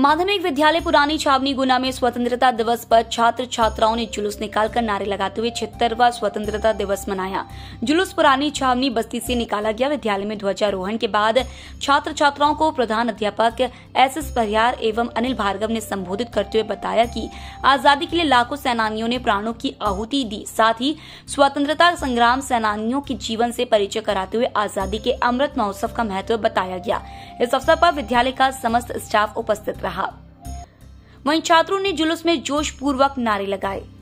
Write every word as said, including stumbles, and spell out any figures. माध्यमिक विद्यालय पुरानी छावनी गुना में स्वतंत्रता दिवस पर छात्र छात्राओं ने जुलूस निकालकर नारे लगाते हुए छिहत्तरवां स्वतंत्रता दिवस मनाया। जुलूस पुरानी छावनी बस्ती से निकाला गया। विद्यालय में ध्वजारोहण के बाद छात्र छात्राओं को प्रधान अध्यापक एस एस परिहार एवं अनिल भार्गव ने संबोधित करते हुए बताया कि आजादी के लिए लाखों सेनानियों ने प्राणों की आहुति दी, साथ ही स्वतंत्रता संग्राम सेनानियों के जीवन से परिचय कराते हुए आजादी के अमृत महोत्सव का महत्व बताया गया। इस अवसर पर विद्यालय का समस्त स्टाफ उपस्थित रहा। वहीं छात्रों ने जुलूस में जोश पूर्वक नारे लगाए।